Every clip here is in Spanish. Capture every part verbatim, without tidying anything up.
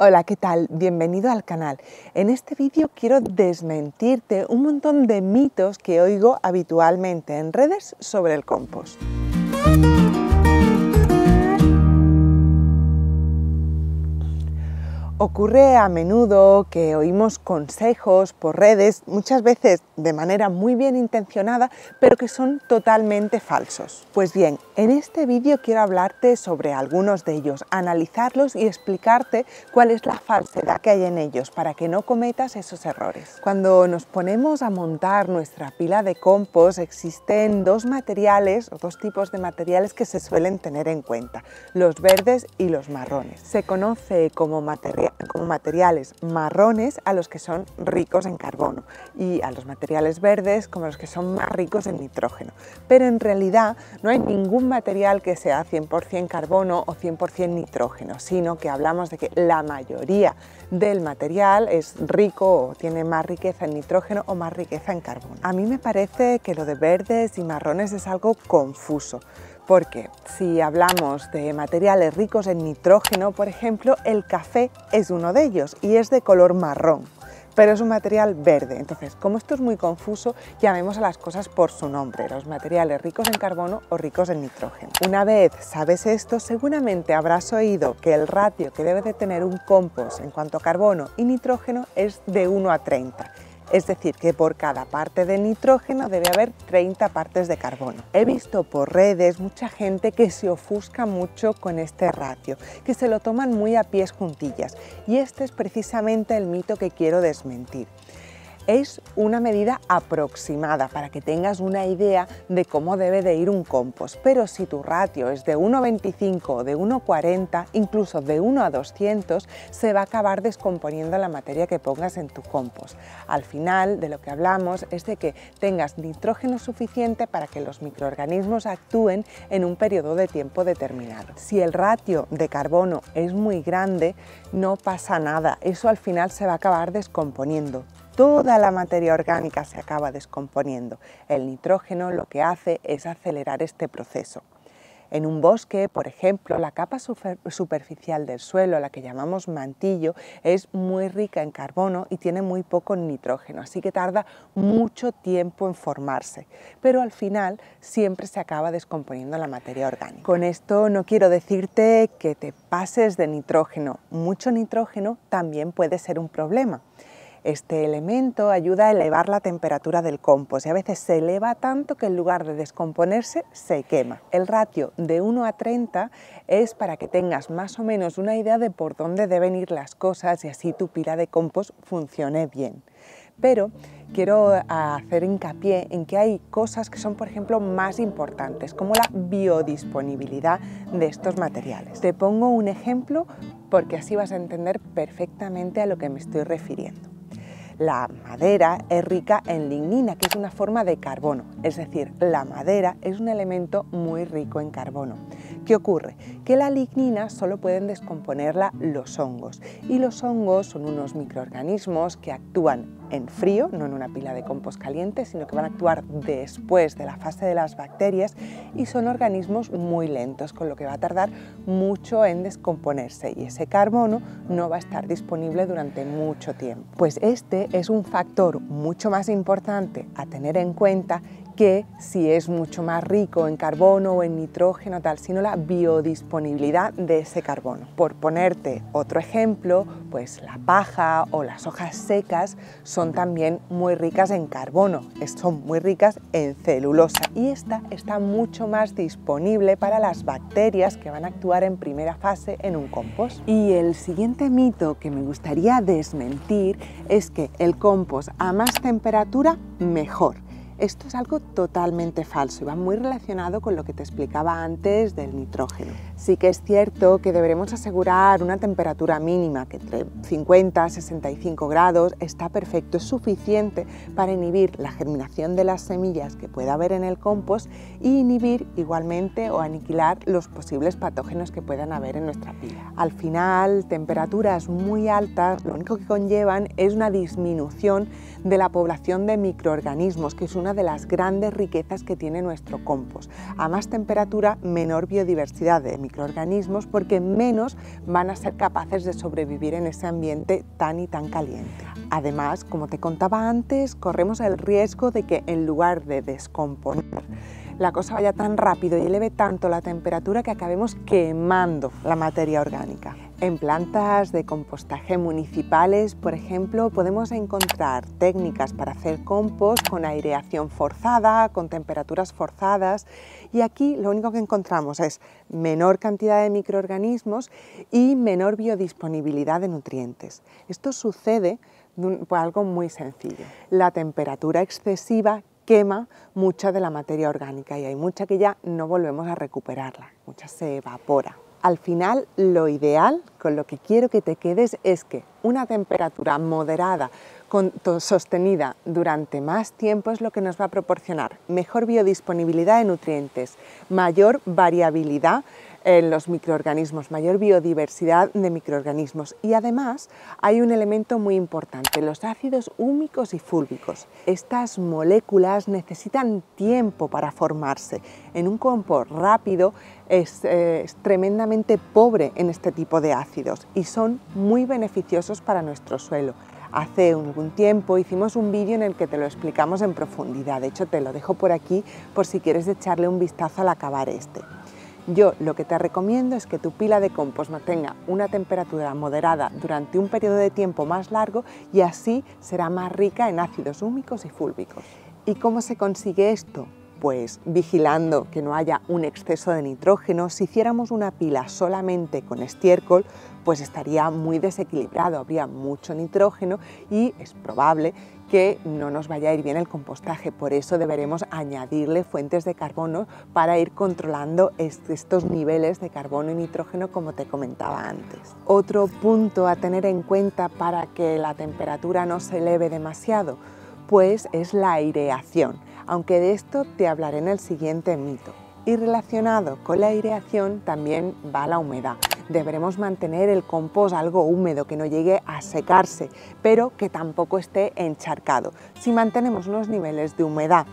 Hola, ¿qué tal? Bienvenido al canal. En este vídeo quiero desmentirte un montón de mitos que oigo habitualmente en redes sobre el compost. Ocurre a menudo que oímos consejos por redes, muchas veces de manera muy bien intencionada, pero que son totalmente falsos. Pues bien, en este vídeo quiero hablarte sobre algunos de ellos, analizarlos y explicarte cuál es la falsedad que hay en ellos para que no cometas esos errores. Cuando nos ponemos a montar nuestra pila de compost, existen dos materiales o dos tipos de materiales que se suelen tener en cuenta, los verdes y los marrones. Se conoce como material como materiales marrones a los que son ricos en carbono y a los materiales verdes como los que son más ricos en nitrógeno. Pero en realidad no hay ningún material que sea cien por cien carbono o cien por cien nitrógeno, sino que hablamos de que la mayoría del material es rico o tiene más riqueza en nitrógeno o más riqueza en carbono. A mí me parece que lo de verdes y marrones es algo confuso. Porque si hablamos de materiales ricos en nitrógeno, por ejemplo, el café es uno de ellos y es de color marrón, pero es un material verde. Entonces, como esto es muy confuso, llamemos a las cosas por su nombre, los materiales ricos en carbono o ricos en nitrógeno. Una vez sabes esto, seguramente habrás oído que el ratio que debe de tener un compost en cuanto a carbono y nitrógeno es de uno a treinta. Es decir, que por cada parte de nitrógeno debe haber treinta partes de carbono. He visto por redes mucha gente que se ofusca mucho con este ratio, que se lo toman muy a pies juntillas, y este es precisamente el mito que quiero desmentir. Es una medida aproximada para que tengas una idea de cómo debe de ir un compost, pero si tu ratio es de uno a veinticinco, de uno a cuarenta, incluso de uno a doscientos, se va a acabar descomponiendo la materia que pongas en tu compost. Al final, de lo que hablamos es de que tengas nitrógeno suficiente para que los microorganismos actúen en un periodo de tiempo determinado. Si el ratio de carbono es muy grande, no pasa nada, eso al final se va a acabar descomponiendo. Toda la materia orgánica se acaba descomponiendo. El nitrógeno lo que hace es acelerar este proceso. En un bosque, por ejemplo, la capa superficial del suelo, la que llamamos mantillo, es muy rica en carbono y tiene muy poco nitrógeno, así que tarda mucho tiempo en formarse. Pero al final siempre se acaba descomponiendo la materia orgánica. Con esto no quiero decirte que te pases de nitrógeno. Mucho nitrógeno también puede ser un problema. Este elemento ayuda a elevar la temperatura del compost y a veces se eleva tanto que en lugar de descomponerse se quema. El ratio de uno a treinta es para que tengas más o menos una idea de por dónde deben ir las cosas y así tu pila de compost funcione bien. Pero quiero hacer hincapié en que hay cosas que son, por ejemplo, más importantes, como la biodisponibilidad de estos materiales. Te pongo un ejemplo porque así vas a entender perfectamente a lo que me estoy refiriendo. La madera es rica en lignina, que es una forma de carbono, es decir, la madera es un elemento muy rico en carbono. ¿Qué ocurre? Que la lignina solo pueden descomponerla los hongos, y los hongos son unos microorganismos que actúan en frío, no en una pila de compost caliente, sino que van a actuar después de la fase de las bacterias y son organismos muy lentos, con lo que va a tardar mucho en descomponerse y ese carbono no va a estar disponible durante mucho tiempo. Pues este es un factor mucho más importante a tener en cuenta que si es mucho más rico en carbono o en nitrógeno tal, sino la biodisponibilidad de ese carbono. Por ponerte otro ejemplo, pues la paja o las hojas secas son también muy ricas en carbono, son muy ricas en celulosa y esta está mucho más disponible para las bacterias que van a actuar en primera fase en un compost. Y el siguiente mito que me gustaría desmentir es que el compost a más temperatura mejor. Esto es algo totalmente falso y va muy relacionado con lo que te explicaba antes del nitrógeno. Sí que es cierto que deberemos asegurar una temperatura mínima que entre cincuenta a sesenta y cinco grados está perfecto, es suficiente para inhibir la germinación de las semillas que pueda haber en el compost y inhibir igualmente o aniquilar los posibles patógenos que puedan haber en nuestra pila. Al final, temperaturas muy altas lo único que conllevan es una disminución de la población de microorganismos, que es una de las grandes riquezas que tiene nuestro compost. A más temperatura, menor biodiversidad de microorganismos microorganismos porque menos van a ser capaces de sobrevivir en ese ambiente tan y tan caliente. Además, como te contaba antes, corremos el riesgo de que en lugar de descomponer la cosa vaya tan rápido y eleve tanto la temperatura que acabemos quemando la materia orgánica. En plantas de compostaje municipales, por ejemplo, podemos encontrar técnicas para hacer compost con aireación forzada, con temperaturas forzadas, y aquí lo único que encontramos es menor cantidad de microorganismos y menor biodisponibilidad de nutrientes. Esto sucede por algo muy sencillo. La temperatura excesiva quema mucha de la materia orgánica y hay mucha que ya no volvemos a recuperarla, mucha se evapora. Al final, lo ideal, con lo que quiero que te quedes, es que una temperatura moderada, con, sostenida durante más tiempo, es lo que nos va a proporcionar mejor biodisponibilidad de nutrientes, mayor variabilidad en los microorganismos, mayor biodiversidad de microorganismos, y además hay un elemento muy importante, los ácidos húmicos y fúlvicos. Estas moléculas necesitan tiempo para formarse. En un compost rápido es, eh, es tremendamente pobre en este tipo de ácidos y son muy beneficiosos para nuestro suelo. Hace algún tiempo hicimos un vídeo en el que te lo explicamos en profundidad, de hecho te lo dejo por aquí por si quieres echarle un vistazo al acabar este. Yo lo que te recomiendo es que tu pila de compost mantenga una temperatura moderada durante un periodo de tiempo más largo y así será más rica en ácidos húmicos y fúlvicos. ¿Y cómo se consigue esto? Pues vigilando que no haya un exceso de nitrógeno. Si hiciéramos una pila solamente con estiércol, pues estaría muy desequilibrado, habría mucho nitrógeno y es probable que no nos vaya a ir bien el compostaje, por eso deberemos añadirle fuentes de carbono para ir controlando estos niveles de carbono y nitrógeno como te comentaba antes. Otro punto a tener en cuenta para que la temperatura no se eleve demasiado, pues es la aireación, aunque de esto te hablaré en el siguiente mito. Y relacionado con la aireación también va la humedad. Deberemos mantener el compost algo húmedo, que no llegue a secarse, pero que tampoco esté encharcado. Si mantenemos unos niveles de humedad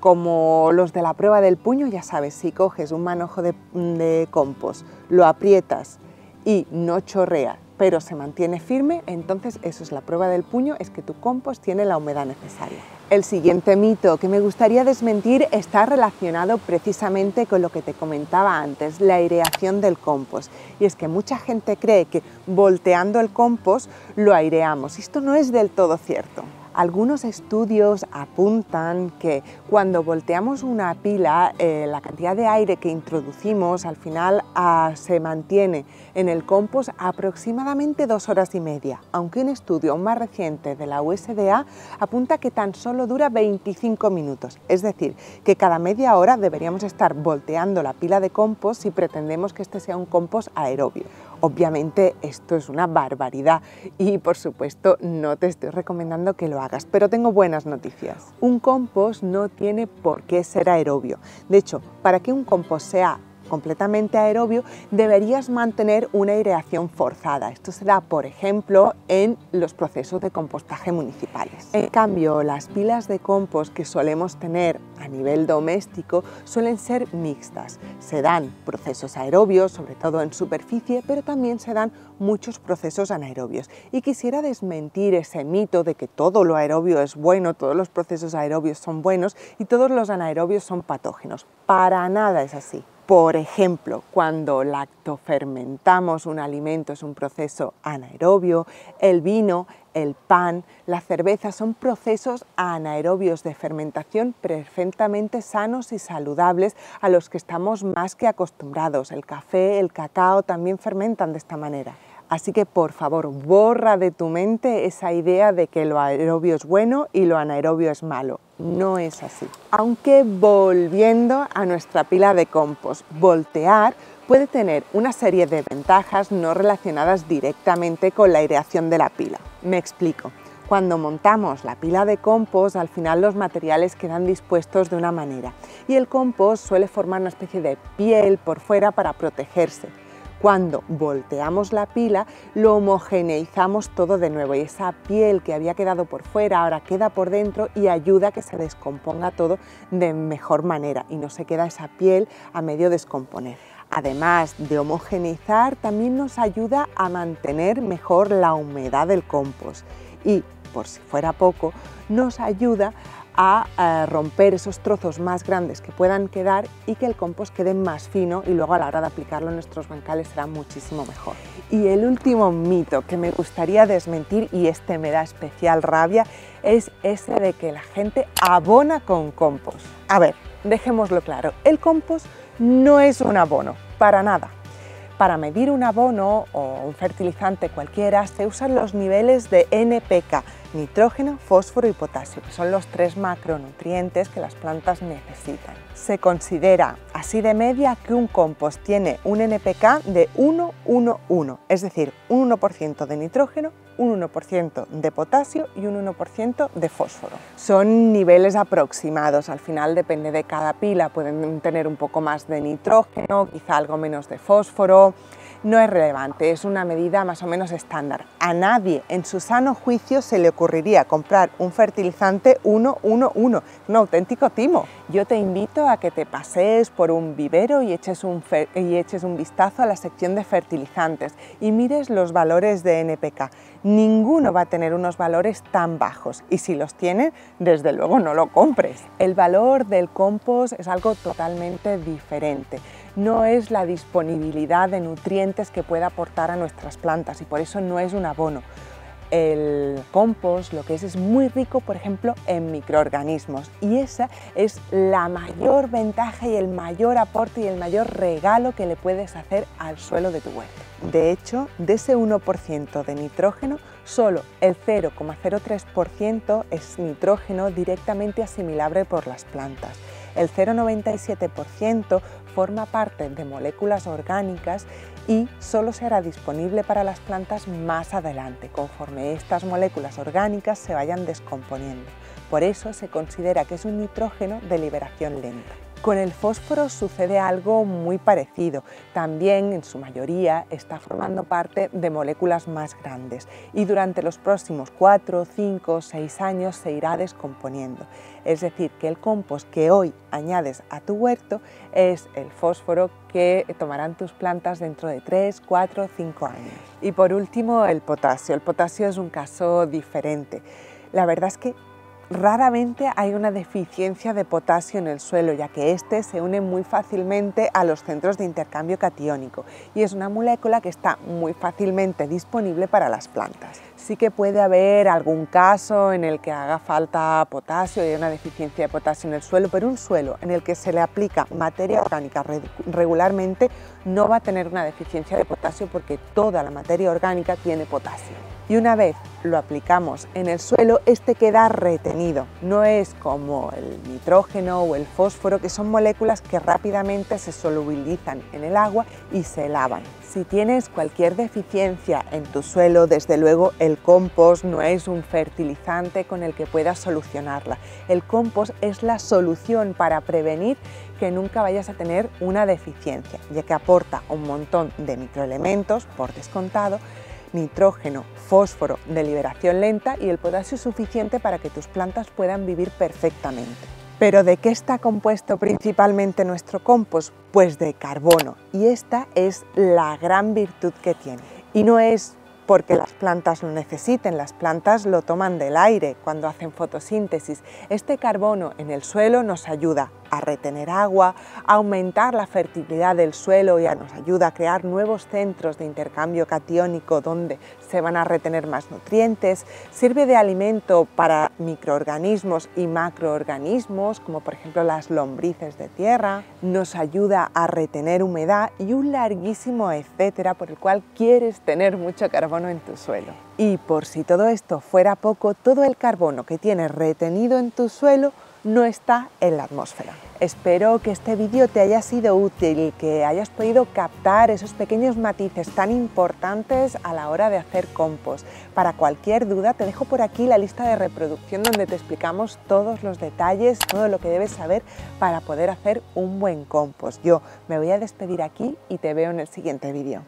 como los de la prueba del puño, ya sabes, si coges un manojo de, de compost, lo aprietas y no chorrea, pero se mantiene firme, entonces eso es la prueba del puño, es que tu compost tiene la humedad necesaria. El siguiente mito que me gustaría desmentir está relacionado precisamente con lo que te comentaba antes, la aireación del compost. Y es que mucha gente cree que volteando el compost lo aireamos. Esto no es del todo cierto. Algunos estudios apuntan que cuando volteamos una pila, eh, la cantidad de aire que introducimos al final ah, se mantiene en el compost aproximadamente dos horas y media, aunque un estudio más reciente de la U S D A apunta que tan solo dura veinticinco minutos, es decir, que cada media hora deberíamos estar volteando la pila de compost si pretendemos que este sea un compost aerobio. Obviamente esto es una barbaridad y por supuesto no te estoy recomendando que lo hagas, pero tengo buenas noticias. Un compost no tiene por qué ser aerobio. De hecho, para que un compost sea completamente aerobio deberías mantener una aireación forzada. Esto se da, por ejemplo, en los procesos de compostaje municipales. En cambio, las pilas de compost que solemos tener a nivel doméstico suelen ser mixtas. Se dan procesos aerobios, sobre todo en superficie, pero también se dan muchos procesos anaerobios. Y quisiera desmentir ese mito de que todo lo aerobio es bueno, todos los procesos aerobios son buenos y todos los anaerobios son patógenos. Para nada es así. Por ejemplo, cuando lactofermentamos un alimento es un proceso anaerobio, el vino, el pan, la cerveza son procesos anaerobios de fermentación perfectamente sanos y saludables a los que estamos más que acostumbrados. El café, el cacao también fermentan de esta manera. Así que, por favor, borra de tu mente esa idea de que lo aerobio es bueno y lo anaerobio es malo. No es así. Aunque, volviendo a nuestra pila de compost, voltear puede tener una serie de ventajas no relacionadas directamente con la aireación de la pila. Me explico. Cuando montamos la pila de compost, al final los materiales quedan dispuestos de una manera y el compost suele formar una especie de piel por fuera para protegerse. Cuando volteamos la pila, lo homogeneizamos todo de nuevo y esa piel que había quedado por fuera ahora queda por dentro y ayuda a que se descomponga todo de mejor manera y no se queda esa piel a medio descomponer. Además de homogeneizar, también nos ayuda a mantener mejor la humedad del compost y, por si fuera poco, nos ayuda a, a romper esos trozos más grandes que puedan quedar y que el compost quede más fino, y luego a la hora de aplicarlo en nuestros bancales será muchísimo mejor. Y el último mito que me gustaría desmentir, y este me da especial rabia, es ese de que la gente abona con compost. A ver, dejémoslo claro, el compost no es un abono, para nada. Para medir un abono o un fertilizante cualquiera se usan los niveles de N P K, nitrógeno, fósforo y potasio, que son los tres macronutrientes que las plantas necesitan. Se considera así de media que un compost tiene un N P K de uno uno uno, es decir, un uno por ciento de nitrógeno, un uno por ciento de potasio y un uno por ciento de fósforo. Son niveles aproximados, al final depende de cada pila, pueden tener un poco más de nitrógeno, quizá algo menos de fósforo. No es relevante, es una medida más o menos estándar. A nadie en su sano juicio se le ocurriría comprar un fertilizante uno uno uno, un auténtico timo. Yo te invito a que te pasees por un vivero y eches un, y eches un vistazo a la sección de fertilizantes y mires los valores de N P K. Ninguno va a tener unos valores tan bajos, y si los tienen, desde luego no lo compres. El valor del compost es algo totalmente diferente. No es la disponibilidad de nutrientes que pueda aportar a nuestras plantas, y por eso no es un abono. El compost lo que es es muy rico, por ejemplo, en microorganismos, y esa es la mayor ventaja y el mayor aporte y el mayor regalo que le puedes hacer al suelo de tu huerto. De hecho, de ese uno por ciento de nitrógeno, solo el cero coma cero tres por ciento es nitrógeno directamente asimilable por las plantas. El cero coma noventa y siete por ciento forma parte de moléculas orgánicas y solo será disponible para las plantas más adelante, conforme estas moléculas orgánicas se vayan descomponiendo. Por eso se considera que es un nitrógeno de liberación lenta. Con el fósforo sucede algo muy parecido, también en su mayoría está formando parte de moléculas más grandes y durante los próximos cuatro, cinco, seis años se irá descomponiendo. Es decir, que el compost que hoy añades a tu huerto es el fósforo que tomarán tus plantas dentro de tres, cuatro, cinco años. Y por último, el potasio. El potasio es un caso diferente. La verdad es que raramente hay una deficiencia de potasio en el suelo, ya que este se une muy fácilmente a los centros de intercambio catiónico y es una molécula que está muy fácilmente disponible para las plantas. Sí que puede haber algún caso en el que haga falta potasio y hay una deficiencia de potasio en el suelo, pero un suelo en el que se le aplica materia orgánica regularmente no va a tener una deficiencia de potasio porque toda la materia orgánica tiene potasio. Y una vez lo aplicamos en el suelo, este queda retenido. No es como el nitrógeno o el fósforo, que son moléculas que rápidamente se solubilizan en el agua y se lavan. Si tienes cualquier deficiencia en tu suelo, desde luego el compost no es un fertilizante con el que puedas solucionarla. El compost es la solución para prevenir que nunca vayas a tener una deficiencia, ya que aporta un montón de microelementos, por descontado, nitrógeno, fósforo de liberación lenta y el potasio suficiente para que tus plantas puedan vivir perfectamente. ¿Pero de qué está compuesto principalmente nuestro compost? Pues de carbono, y esta es la gran virtud que tiene. Y no es porque las plantas lo necesiten, las plantas lo toman del aire cuando hacen fotosíntesis. Este carbono en el suelo nos ayuda a retener agua, a aumentar la fertilidad del suelo y a nos ayuda a crear nuevos centros de intercambio catiónico donde se van a retener más nutrientes, sirve de alimento para microorganismos y macroorganismos, como por ejemplo las lombrices de tierra, nos ayuda a retener humedad y un larguísimo etcétera por el cual quieres tener mucho carbono en tu suelo. Y por si todo esto fuera poco, todo el carbono que tienes retenido en tu suelo no está en la atmósfera. Espero que este vídeo te haya sido útil, que hayas podido captar esos pequeños matices tan importantes a la hora de hacer compost. Para cualquier duda te dejo por aquí la lista de reproducción donde te explicamos todos los detalles, todo lo que debes saber para poder hacer un buen compost. Yo me voy a despedir aquí y te veo en el siguiente vídeo.